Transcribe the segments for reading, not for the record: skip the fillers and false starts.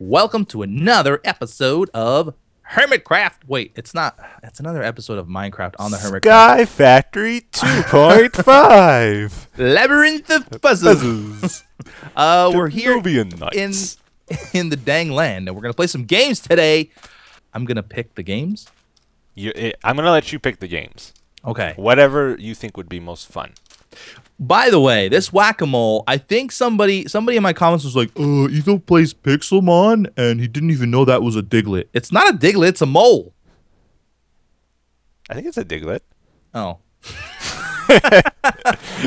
Welcome to another episode of Hermitcraft. Wait, it's not. It's another episode of Minecraft on the Hermitcraft. Sky Factory 2.5. Labyrinth of Puzzles. We're here in the Dangland, and we're gonna play some games today. I'm gonna pick the games. I'm gonna let you pick the games. Okay. Whatever you think would be most fun. By the way, this whack-a-mole, I think somebody in my comments was like, Etho plays Pixelmon, and he didn't even know that was a Diglett. It's not a Diglett, it's a mole. I think it's a Diglett. Oh.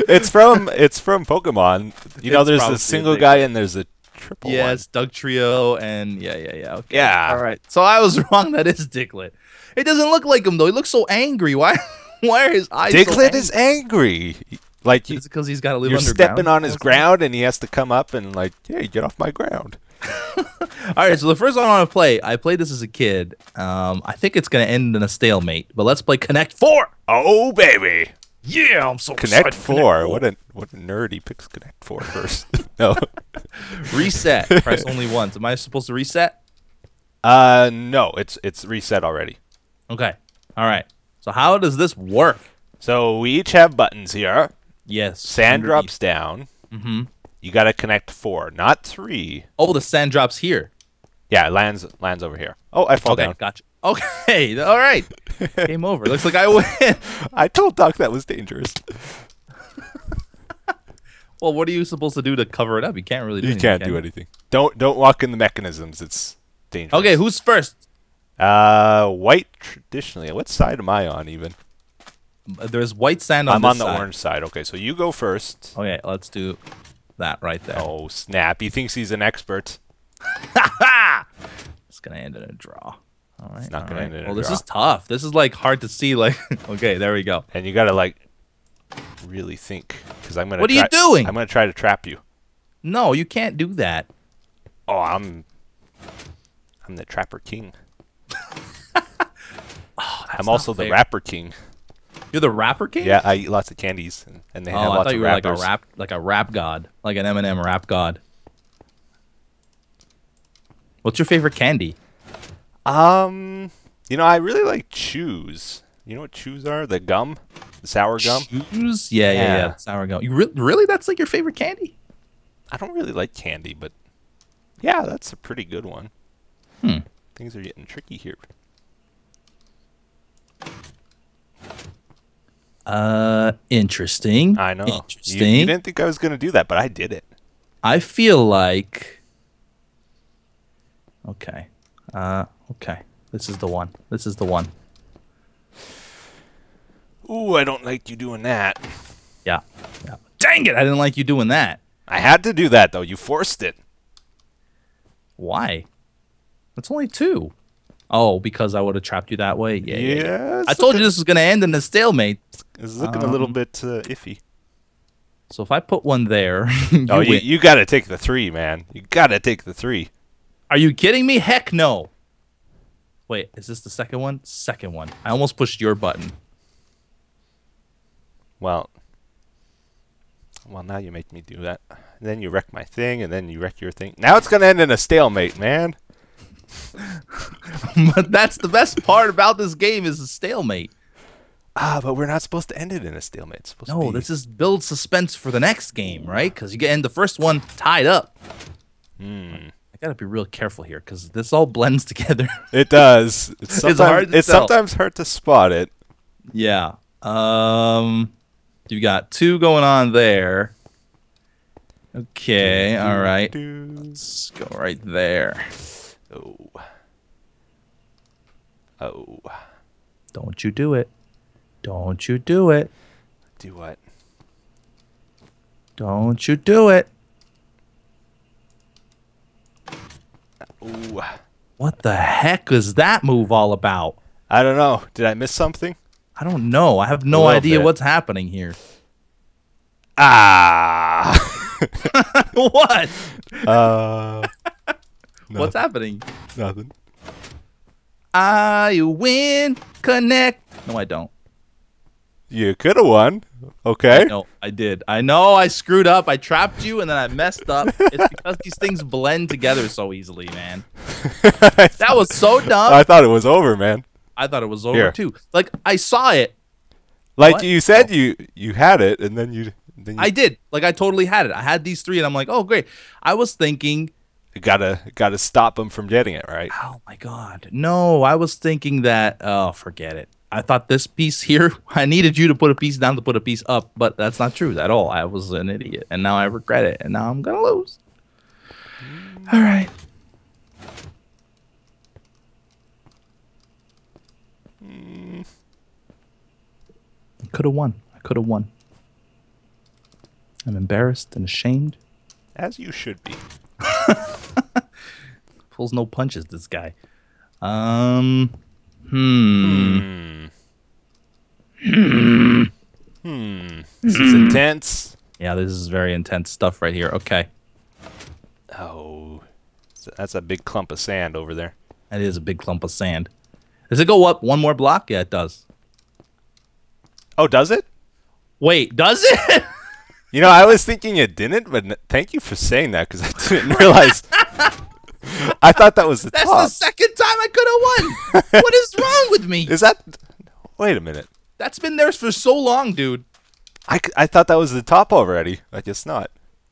it's from Pokemon. You know, there's a single guy and there's a triple one. Yes, Dugtrio and yeah. Okay. Yeah. All right. So I was wrong. That is Diglett. It doesn't look like him, though. He looks so angry. Why are his eyes Diglett so angry? Is angry. Like, it's because he's got to live underground. You're stepping on his ground, and he has to come up and like, hey, get off my ground. All right, so the first one I want to play, I played this as a kid. I think it's going to end in a stalemate, but let's play Connect Four. Oh, baby. Yeah, I'm so excited. Connect Four. What a nerd. He picks Connect Four first. No. Reset. Press only once. Am I supposed to reset? No, it's reset already. Okay. All right. So how does this work? So we each have buttons here. Yes. Sand drops down. Mm-hmm. You got to connect four, not three. Oh, the sand drops here. Yeah, it lands over here. Oh, I fall down. Gotcha. Okay, all right. Game over. Looks like I win. I told Doc that was dangerous. Well, what are you supposed to do to cover it up? You can't really do anything. You can't do anything. Don't walk in the mechanisms. It's dangerous. Okay, who's first? White traditionally. What side am I on even? There's white sand on this side. I'm on the orange side. Okay, so you go first. Okay, let's do that right there. Oh, snap. He thinks he's an expert. It's going to end in a draw. All right. It's not going to end in a draw. Well, this is tough. This is, like, hard to see. Like, okay, there we go. And you got to, like, really think. Because I'm going to. What are you doing? I'm going to try to trap you. No, you can't do that. Oh, I'm the trapper king. I'm also the rapper king. You're the rapper king? Yeah, I eat lots of candies, and they have lots of rappers. Oh, I thought you were like a rap god, like an Eminem rap god. What's your favorite candy? You know, I really like chews. You know what chews are? The gum, the sour gum. Chews? Yeah. Sour gum. You really? That's like your favorite candy? I don't really like candy, but yeah, that's a pretty good one. Hmm. Things are getting tricky here. Interesting. I know. Interesting. You didn't think I was going to do that, but I did it. I feel like... Okay. Okay. This is the one. This is the one. Ooh, I don't like you doing that. Yeah. Dang it! I didn't like you doing that. I had to do that, though. You forced it. Why? It's only two. Oh, because I would have trapped you that way? Yeah. I told you this was going to end in a stalemate. It's looking a little bit iffy. So if I put one there... you got to take the three, man. You got to take the three. Are you kidding me? Heck no. Wait, is this the second one? Second one. I almost pushed your button. Well, now you make me do that. And then you wreck my thing, and then you wreck your thing. Now it's going to end in a stalemate, man. But that's the best part about this game is a stalemate. Ah, but we're not supposed to end it in a stalemate. It's supposed to be... this is build suspense for the next game, right? Because you end the first one tied up. Mm. I gotta be real careful here because this all blends together. It does. It's sometimes hard to spot it. Yeah. You got two going on there. Okay. All right. Let's go right there. Oh. Don't you do it. Don't you do it. Do what? Don't you do it. Ooh. What the heck is that move all about? I don't know. Did I miss something? I don't know. I have no idea what's happening here. Ah. What? No. What's happening? Nothing. I win. Connect. No, I don't. You could have won. Okay. No, I did. I know I screwed up. I trapped you and then I messed up. It's because these things blend together so easily, man. That was so dumb. I thought it was over, man. I thought it was over too. Like I saw it. Like what? You said you had it and then you I did. Like I totally had it. I had these three and I'm like, "Oh, great." I was thinking gotta stop them from getting it, right? Oh my god. No, I was thinking that forget it. I thought this piece here, I needed you to put a piece down to put a piece up, but that's not true at all. I was an idiot, and now I regret it, and now I'm going to lose. All right. I could have won. I could have won. I'm embarrassed and ashamed. As you should be. Pulls no punches, this guy. This is intense. Yeah, this is very intense stuff right here. Okay. Oh, that's a big clump of sand over there. That is a big clump of sand. Does it go up one more block? Yeah, it does. Oh, does it? Wait, does it? You know, I was thinking it didn't, but thank you for saying that because I didn't realize. I thought that was the top. That's the second time I could have won. What is wrong with me? Is that? Wait a minute. That's been there for so long, dude. I thought that was the top already. I guess not.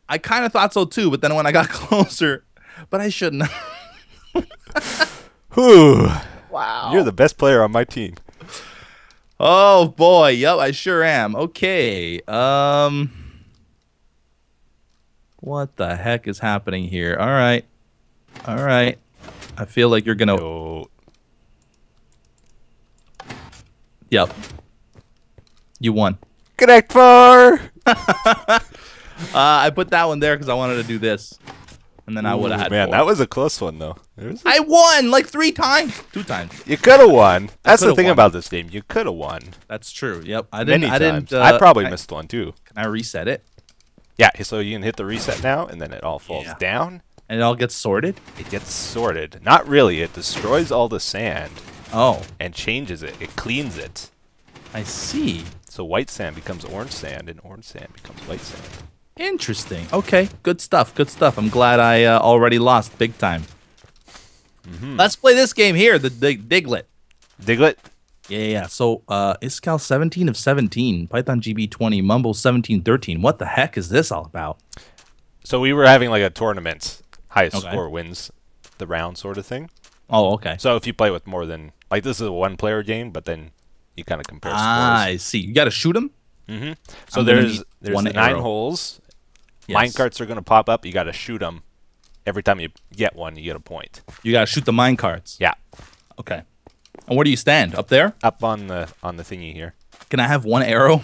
I kind of thought so too, but then when I got closer, but I shouldn't. Whew. Wow. You're the best player on my team. Oh boy, yep, I sure am. Okay. What the heck is happening here? All right. All right. I feel like you're going to... No. Yep. You won. Connect Four! I put that one there because I wanted to do this. And then I would have had Man, four. That was a close one, though. I won like 3 times. 2 times. You could have won. That's the thing about this game. You could have won. That's true. Yep. I didn't. Many times. I probably missed one, too. Can I reset it? Yeah. So you can hit the reset now, and then it all falls down. And it all gets sorted? It gets sorted. Not really. It destroys all the sand. Oh. And changes it. It cleans it. I see. So white sand becomes orange sand, and orange sand becomes white sand. Interesting. Okay. Good stuff. Good stuff. I'm glad I already lost big time. Mm-hmm. Let's play this game here, the Diglett. Diglett? Yeah. So Iskal 17 of 17, Python GB 20, Mumble 1713. What the heck is this all about? So we were having like a tournament. Highest score wins the round sort of thing. Oh, okay. So if you play with more than... Like, this is a one-player game, but then you kind of compare scores. I see. You got to shoot them? Mm-hmm. So there's 9 holes. Yes. Minecarts are going to pop up. You got to shoot them. Every time you get one, you get a point. You got to shoot the minecarts? Yeah. Okay. And where do you stand? Up there? Up on the thingy here. Can I have one arrow?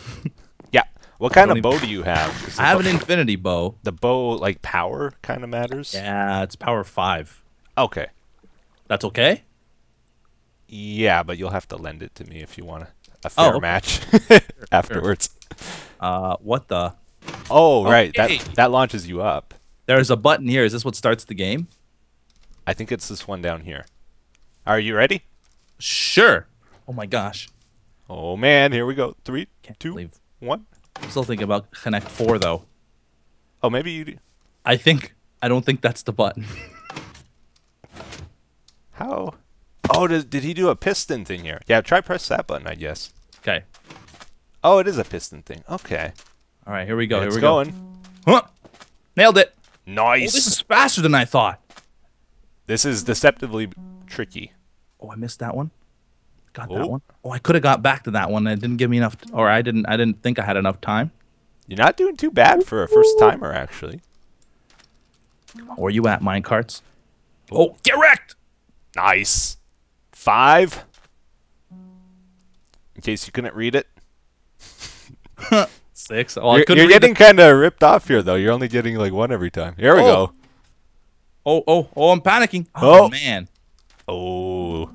Yeah. What kind of bow do you have? I have an infinity bow. The bow, like, power kind of matters? Yeah, it's power 5. Okay. That's okay? Yeah, but you'll have to lend it to me if you want a fair match afterwards. What the? Oh, right. That launches you up. There's a button here. Is this what starts the game? I think it's this one down here. Are you ready? Sure. Oh, my gosh. Oh, man. Here we go. 3, 2, 1. I'm still thinking about Connect 4, though. Oh, maybe you do. I don't think that's the button. How? Oh, did he do a piston thing here? Yeah, try press that button, I guess. Okay. Oh, it is a piston thing. Okay. All right, here we go. Here we go. It's going. Huh! Nailed it. Nice. Oh, this is faster than I thought. This is deceptively tricky. Oh, I missed that one. Got that one. Oh, I could have got back to that one. It didn't give me enough, or I didn't think I had enough time. You're not doing too bad for a first timer, actually. Where you at, minecarts? Oh, get wrecked! Nice. 5. In case you couldn't read it. 6. Oh, you're getting kind of ripped off here, though. You're only getting like one every time. Here we go. Oh! I'm panicking. Oh man. Oh.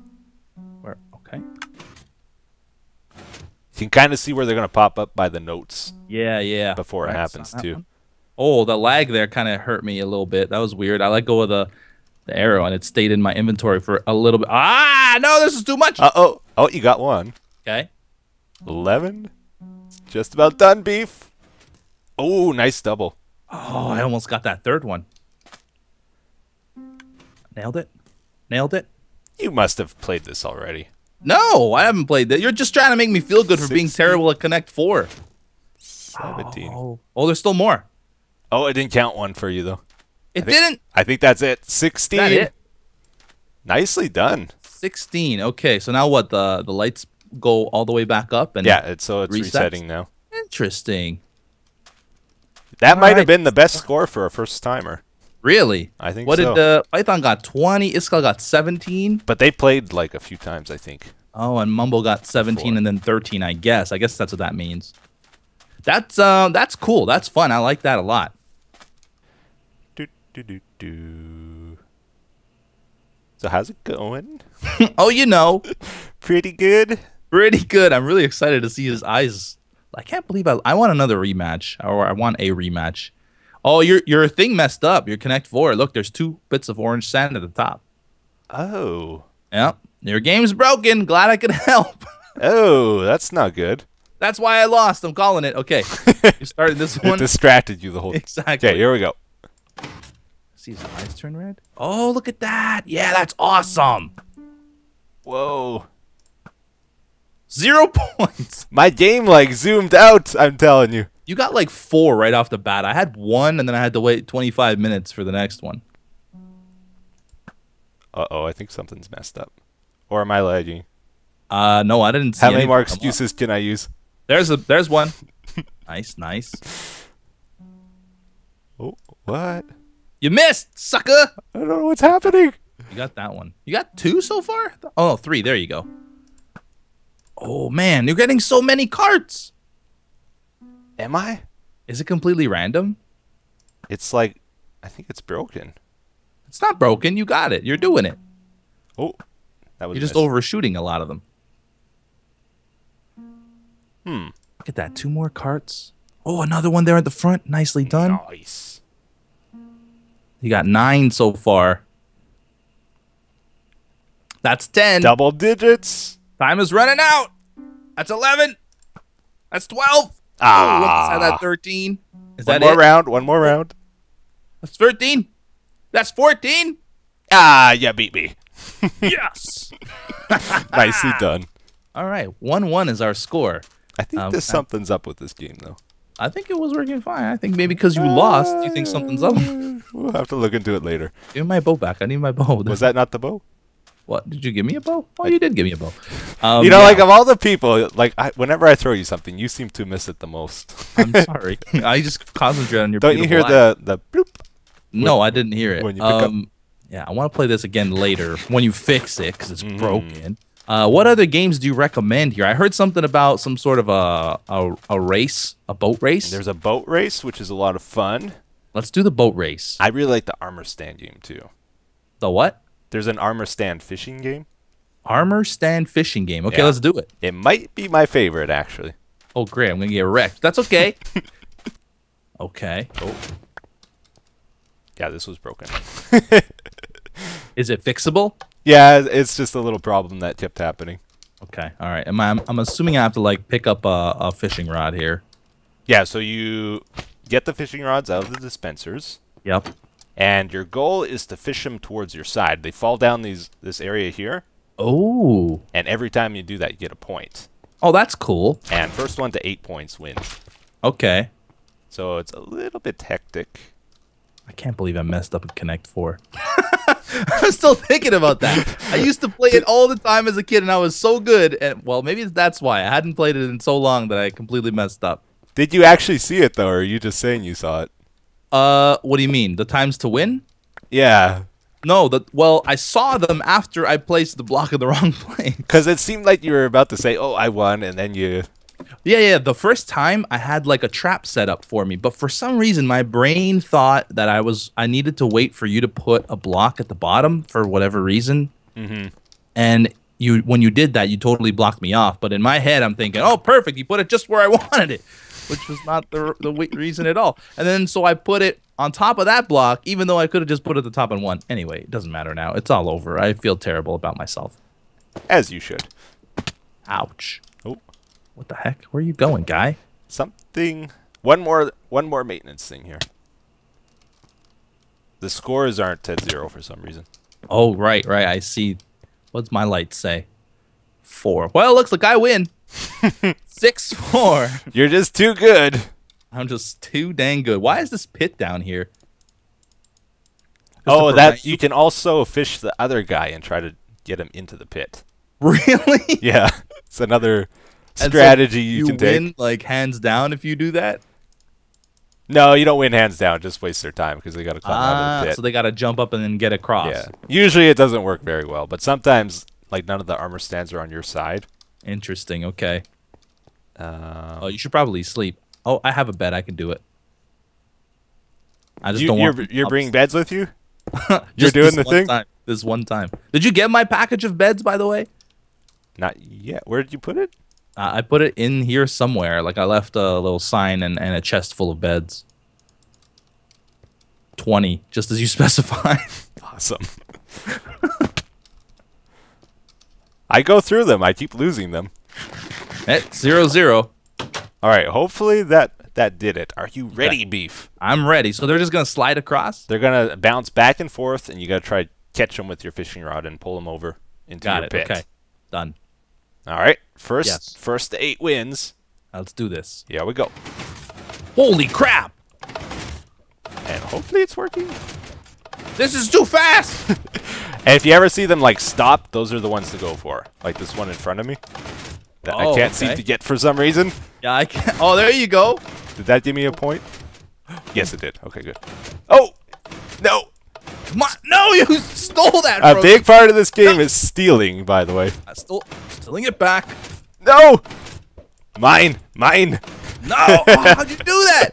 You can kind of see where they're going to pop up by the notes. Yeah, yeah. Before it happens, too. One. Oh, the lag there kind of hurt me a little bit. That was weird. I let go of the arrow, and it stayed in my inventory for a little bit. Ah, no, this is too much. Oh, you got one. Okay. 11. Just about done, Beef. Oh, nice double. Oh, I almost got that third one. Nailed it. Nailed it. You must have played this already. No, I haven't played that. You're just trying to make me feel good for being terrible at Connect Four. 17. Oh, there's still more. Oh, it didn't count one for you, though. It didn't? I think that's it. 16. That it? Nicely done. 16. Okay, so now what? The lights go all the way back up? And yeah, so it's resetting now. Interesting. That might have been the best score for a first timer. Really? I think so. What did Python got? 20. Iskall got 17. But they played like a few times, I think. Oh, and Mumble got 17 and then 13, I guess. I guess that's what that means. That's cool. That's fun. I like that a lot. So how's it going? Oh, you know. Pretty good. Pretty good. I'm really excited to see his eyes. I can't believe I want another rematch, or I want a rematch. Oh, your thing messed up. Your Connect Four. Look, there's 2 bits of orange sand at the top. Oh. Yep. Your game's broken. Glad I could help. Oh, that's not good. That's why I lost. I'm calling it. Okay. You started this one. It distracted you the whole time. Exactly. Okay, here we go. See his eyes turn red? Oh, look at that. Yeah, that's awesome. Whoa. 0 points. My game, like, zoomed out, I'm telling you. You got, like, 4 right off the bat. I had 1, and then I had to wait 25 minutes for the next one. Uh-oh, I think something's messed up. Or am I lagging? No, I didn't see How many more excuses can I use? There's one. Nice, nice. Oh, what? You missed, sucker! I don't know what's happening. You got that one. You got 2 so far? Oh, 3. There you go. Oh man, you're getting so many carts. Am I? Is it completely random? It's like, I think it's broken. It's not broken. You got it. You're doing it. Oh, that was. You're just overshooting a lot of them. Hmm. Look at that. 2 more carts. Oh, another one there at the front. Nicely done. Nice. You got 9 so far. That's 10. Double digits. Time is running out. That's 11. That's 12. Ah. Oh, that's 13. Is that it? One more round. One more round. That's 13. That's 14. Ah, yeah, beat me. Yes. Nicely done. All right. 1-1 is our score. I think something's up with this game, though. I think it was working fine. I think maybe because you lost, you think something's up. We'll have to look into it later. Give me my bow back. I need my bow. Was that not the bow? What? Did you give me a bow? Oh, you did give me a bow. You know, yeah. Like, of all the people, like, whenever I throw you something, you seem to miss it the most. I'm sorry. I just concentrate on your Don't you hear the bloop? No, I didn't hear it. When you pick up. Yeah, I want to play this again later when you fix it because it's broken. What other games do you recommend here? I heard something about some sort of a race, a boat race. There's a boat race, which is a lot of fun. Let's do the boat race. I really like the armor stand game, too. The what? There's an armor stand fishing game. Armor stand fishing game. Okay, yeah. Let's do it. It might be my favorite, actually. Oh, great. I'm going to get wrecked. That's okay. Okay. Oh. Yeah, this was broken. Is it fixable? Yeah, it's just a little problem that kept happening. Okay, all right. I'm assuming I have to, like, pick up a fishing rod here. Yeah, so you get the fishing rods out of the dispensers. Yep. And your goal is to fish them towards your side. They fall down this area here. Oh. And every time you do that, you get a point. Oh, that's cool. And first one to 8 points wins. Okay. So it's a little bit hectic. I can't believe I messed up a Connect Four. I'm still thinking about that. I used to play it all the time as a kid, and I was so good. And well, maybe that's why I hadn't played it in so long that I completely messed up. Did you actually see it though, or are you just saying you saw it? What do you mean? The times to win? Yeah. No, well, I saw them after I placed the block in the wrong place. Because it seemed like you were about to say, "Oh, I won," and then you. Yeah. The first time I had like a trap set up for me, but for some reason my brain thought that I needed to wait for you to put a block at the bottom for whatever reason. Mm-hmm. And when you did that, you totally blocked me off. But in my head, I'm thinking, "Oh, perfect! You put it just where I wanted it," which was not the reason at all. And then so I put it on top of that block, even though I could have just put it at the top and won. Anyway, it doesn't matter now. It's all over. I feel terrible about myself. As you should. Ouch. What the heck? Where are you going, guy? Something. One more maintenance thing here. The scores aren't at 0 for some reason. Oh, right, right. I see. What's my light say? 4. Well, looks like I win. 6-4. You're just too good. I'm just too dang good. Why is this pit down here? Oh, that you can also fish the other guy and try to get him into the pit. Really? Yeah. It's another strategy you can take. You win, like, hands down if you do that? No, you don't win hands down. Just waste their time because they got to climb out of the pit. So they got to jump up and then get across. Yeah. Usually it doesn't work very well, but sometimes, like, none of the armor stands are on your side. Interesting. Okay. Oh, you should probably sleep. Oh, I have a bed. I can do it. I just don't want. You're bringing beds with you? You're doing the thing? This one time. Did you get my package of beds, by the way? Not yet. Where did you put it? I put it in here somewhere. Like, I left a little sign and a chest full of beds. 20, just as you specified. Awesome. I go through them. I keep losing them. At 0-0. All right. Hopefully that did it. Are you ready, Beef? I'm ready. So they're just going to slide across? They're going to bounce back and forth, and you got to try to catch them with your fishing rod and pull them over into your pit. Okay. Done. All right. First to 8 wins. Let's do this. Here we go. Holy crap! And hopefully it's working. This is too fast! And if you ever see them, like, stop, those are the ones to go for. Like this one in front of me. That I can't seem to get for some reason. Yeah, I can't. Oh, there you go. Did that give me a point? Yes, it did. Okay, good. Oh! No! Come on. No, you stole that, bro. A big part of this game is stealing, by the way. I stole... Stealing it back. No! Mine! No! Oh, how'd you do that?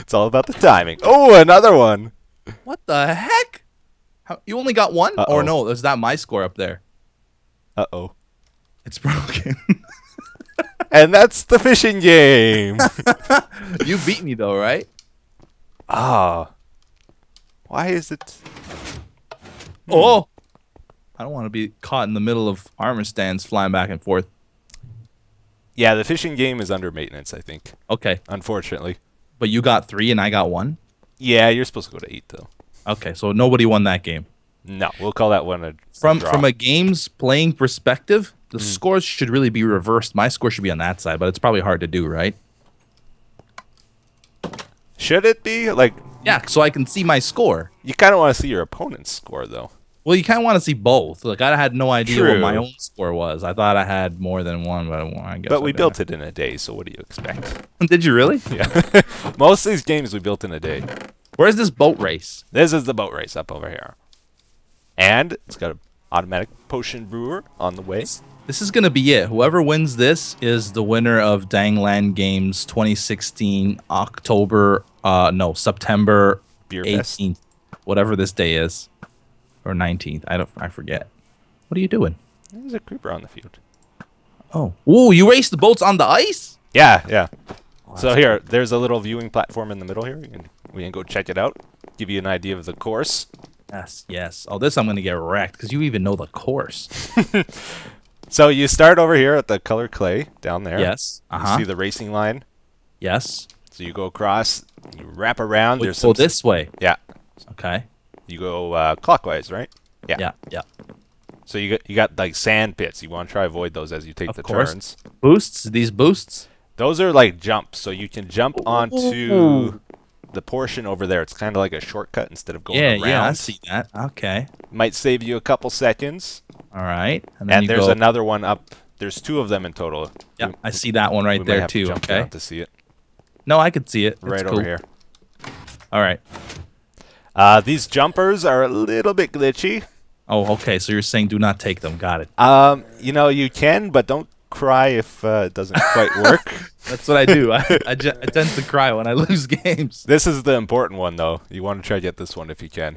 It's all about the timing. Oh, another one. What the heck? How, you only got one? Uh-oh. Or no, is that my score up there? Uh-oh. It's broken. And that's the fishing game. You beat me, though, right? Ah. Why is it... Oh! I don't want to be caught in the middle of armor stands flying back and forth. Yeah, the fishing game is under maintenance, I think. Okay. Unfortunately. But you got 3 and I got 1? Yeah, you're supposed to go to 8, though. Okay, so nobody won that game. No, we'll call that one a draw. From a game's playing perspective, the scores should really be reversed. My score should be on that side, but it's probably hard to do, right? Should it be? Like, yeah, so I can see my score. You kind of want to see your opponent's score, though. Well, you kind of want to see both. Like, I had no idea what my own score was. I thought I had more than one, but I guess. But we built it in a day, so what do you expect? Did you really? Yeah. Most of these games we built in a day. Where's this boat race? This is the boat race up over here. And it's got an automatic potion brewer on the way. This is going to be it. Whoever wins this is the winner of Dangland Games 2016 September 18th. Whatever this day is. Or 19th. I forget. What are you doing? There's a creeper on the field. Oh. Ooh, you raced the boats on the ice? Yeah. Oh, so here, there's a little viewing platform in the middle here. We can go check it out. Give you an idea of the course. Yes. Oh, this I'm going to get wrecked because you even know the course. So you start over here at the color clay down there. Yes. You see the racing line? Yes. So you go across, you wrap around. There's some this way? Yeah. Okay. You go clockwise, right? Yeah. So you got like sand pits. You want to try avoid those as you take turns. Boosts? These boosts? Those are like jumps. So you can jump onto the portion over there. It's kind of like a shortcut instead of going around. Yeah, I see that. Okay. Might save you a couple seconds. All right. And there's another one up. There's 2 of them in total. Yeah, I see that one right there too. Okay. Have to see it. No, I could see it. Right over here. All right. These jumpers are a little bit glitchy. Oh, okay. So you're saying do not take them. Got it. You know, you can, but don't cry if it doesn't quite work. That's what I do. I tend to cry when I lose games. This is the important one, though. You want to try to get this one if you can.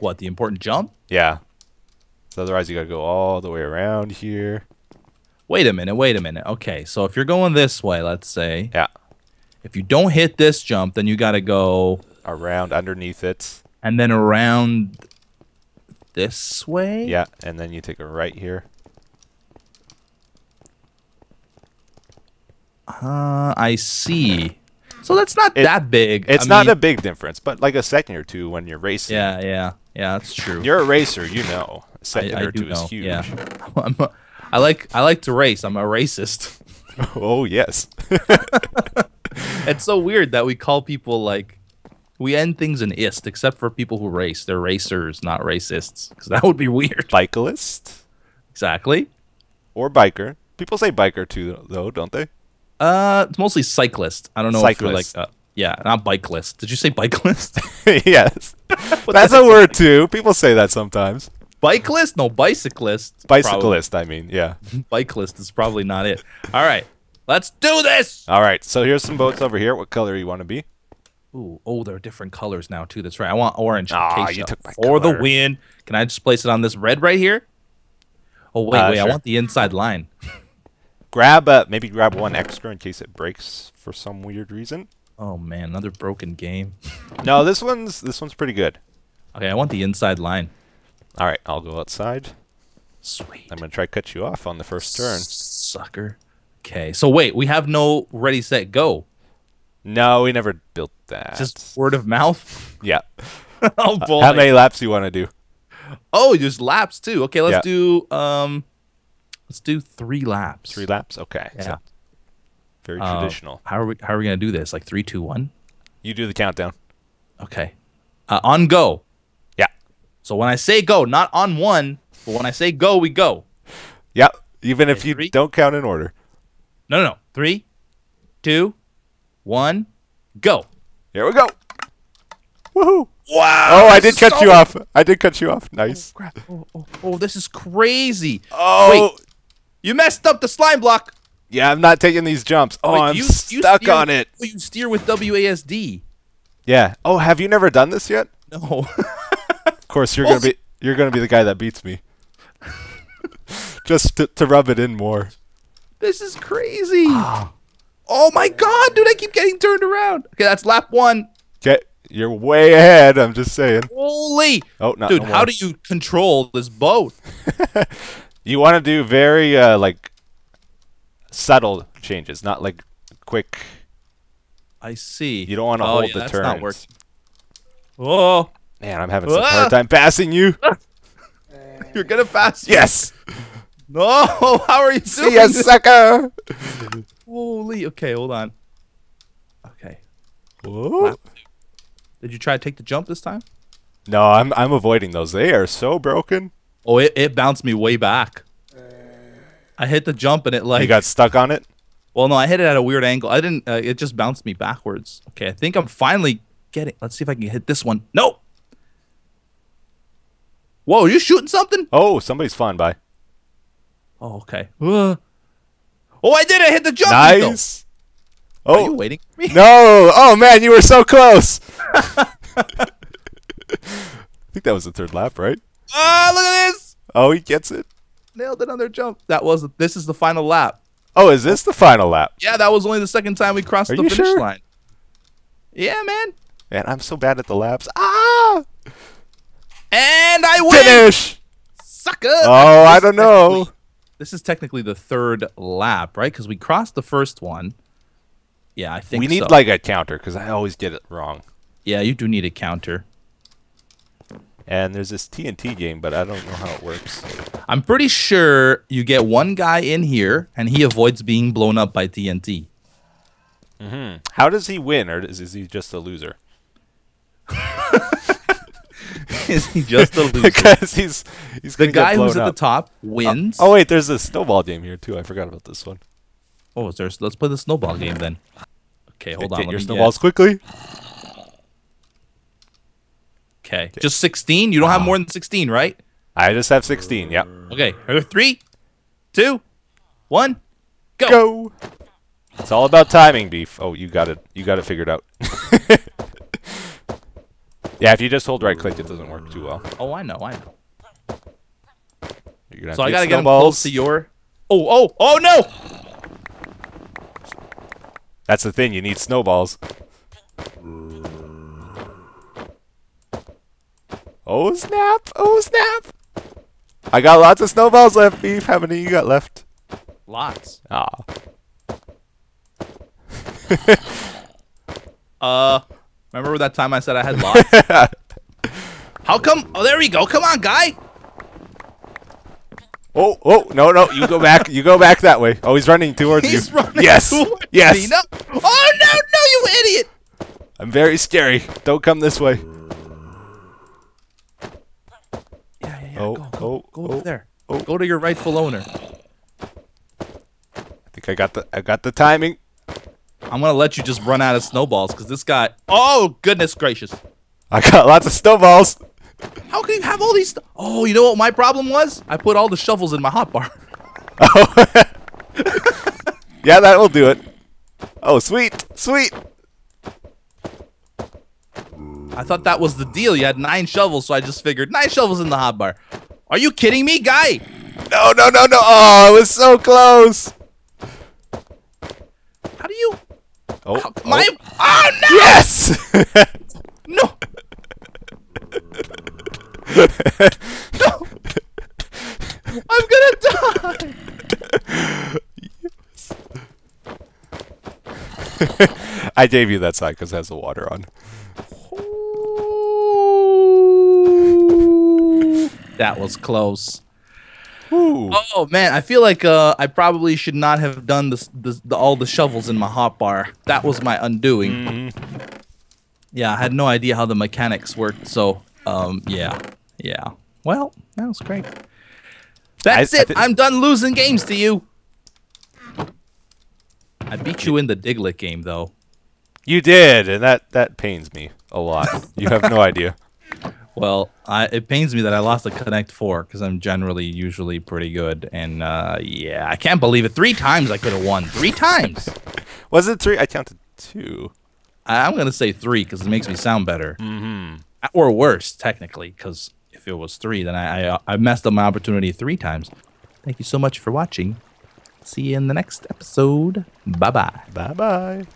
What, the important jump? Yeah. So otherwise, you got to go all the way around here. Wait a minute. Okay. So if you're going this way, let's say. Yeah. If you don't hit this jump, then you got to go... around underneath it. And then around this way? Yeah, and then you take a right here. I see. So that's not that big. It's not a big difference, but like a second or two when you're racing. Yeah, yeah, yeah. That's true. You're a racer, you know. A second or two is huge. Yeah. I like to race. I'm a racist. Oh yes. It's so weird that we call people like we end things in ist, except for people who race. They're racers, not racists, because that would be weird. Bicyclist. Exactly. Or biker. People say biker too, though, don't they? It's mostly cyclist. I don't know if you're like, yeah, not bikelist. Did you say bikelist? Yes, that's a word too. People say that sometimes. Bikelist? No, bicyclist. Bicyclist, probably. I mean, yeah. Bikelist is probably not it. All right, let's do this. All right, so here's some boats over here. What color you want to be? Ooh, oh, there are different colors now too. That's right. I want orange. Ah, you took my color. For the win. Can I just place it on this red right here? Oh wait, wait. Sure. I want the inside line. Grab maybe grab one extra in case it breaks for some weird reason. Oh man, another broken game. No, this one's pretty good. Okay, I want the inside line. All right, I'll go outside. Sweet. I'm gonna try to cut you off on the first turn. Sucker. Okay, so wait, we have no ready, set, go. No, we never built that. Just word of mouth. Yeah. Oh boy. How many laps do you want to do? Oh, just laps too. Okay, let's do Let's do 3 laps. 3 laps, okay. Yeah. So very traditional. How are we gonna do this? Like 3, 2, 1? You do the countdown. Okay. On go. Yeah. So when I say go, not on one, but when I say go, we go. Yep. Even if you don't count in order. No, no, no. 3, 2, 1, go. Here we go. Woohoo! Wow! Oh, I did cut you off. I did cut you off. Nice. Oh, crap. Oh, this is crazy. Oh. Wait. You messed up the slime block. Yeah, I'm not taking these jumps. Oh, I'm stuck on it. You steer with WASD. Yeah. Oh, have you never done this yet? No. Of course, you're gonna be the guy that beats me. Just to rub it in more. This is crazy. Oh my god, dude! I keep getting turned around. Okay, that's lap 1. Okay, you're way ahead. I'm just saying. Holy. Oh no, dude! No, how do you control this boat? You want to do very like subtle changes, not like quick. I see. You don't want to hold the turns. Not working. Oh man, I'm having some hard time passing you. You're gonna pass. Yes. No, how are you doing? See ya, sucker. Holy. Okay, hold on. Okay. Whoa. Did you try to take the jump this time? No, I'm avoiding those. They are so broken. Oh, it bounced me way back. I hit the jump and it like... You got stuck on it? Well, no, I hit it at a weird angle. I didn't... it just bounced me backwards. Okay, I think I'm finally getting... Let's see if I can hit this one. No! Whoa, are you shooting something? Oh, somebody's flying by. Oh, okay. Oh, I did it! I hit the jump! Nice! Though. Oh. Are you waiting for me? No! Oh, man, you were so close! I think that was the 3rd lap, right? Oh, look at this! Oh, he gets it. Nailed another jump. That was. This is the final lap. Oh, is this the final lap? Yeah, that was only the 2nd time we crossed the finish line. Yeah, man. Man, I'm so bad at the laps. Ah! And I win! Finish! Sucker! Oh, I don't know. This is technically the 3rd lap, right? Because we crossed the 1st one. Yeah, I think so. We need like a counter because I always get it wrong. Yeah, you do need a counter. And there's this TNT game, but I don't know how it works. I'm pretty sure you get one guy in here, and he avoids being blown up by TNT. Mm-hmm. How does he win, or is he just a loser? Is he just a loser? Because he's the guy who's at the top wins. Oh wait, there's a snowball game here too. I forgot about this one. Oh, is there? Let's play the snowball game then. Okay, hold on. Get your snowballs quickly. Okay. Just 16? You don't have more than 16, right? I just have 16, yeah. Okay. 3, 2, 1, go. Go. It's all about timing, Beef. Oh, you got it. You got it figured out. Yeah, if you just hold right click, it doesn't work too well. Oh, I know, I know. You're gonna have so I gotta get him close to your... Oh, oh, oh no! That's the thing, you need snowballs. Oh snap! Oh snap! I got lots of snowballs left, Beef. How many you got left? Lots. Ah. Remember that time I said I had lots? How come? Oh, there we go. Come on, guy. Oh, oh, no, no. You go back. You go back that way. Oh, he's running towards you. Running towards me. No. Oh, no, no, you idiot. I'm very scary. Don't come this way. Yeah. Oh, go over there. Oh. Go to your rightful owner. I think I got the timing. I'm gonna let you just run out of snowballs because this guy. Oh goodness gracious! I got lots of snowballs. How can you have all these? Oh, you know what my problem was? I put all the shovels in my hotbar. Oh. Yeah, that will do it. Oh, sweet. I thought that was the deal. You had 9 shovels, so I just figured 9 shovels in the hotbar. Are you kidding me, guy? No. Oh, it was so close. How do you... Oh, no! Yes! No! No! I'm gonna die! Yes. I gave you that side because it has the water on. That was close. Ooh. Oh man, I feel like I probably should not have done all the shovels in my hotbar. That was my undoing. Mm. Yeah, I had no idea how the mechanics worked. So, yeah. Well, that was great. That's it. I'm done losing games to you. I beat you in the Diglett game, though. You did, and that pains me a lot. You have no idea. Well, it pains me that I lost the Connect Four because I'm usually pretty good, and yeah, I can't believe it. 3 times I could have won. 3 times. Was it 3? I counted 2. I'm gonna say 3 because it makes me sound better, or worse technically, because if it was 3, then I messed up my opportunity 3 times. Thank you so much for watching. See you in the next episode. Bye bye.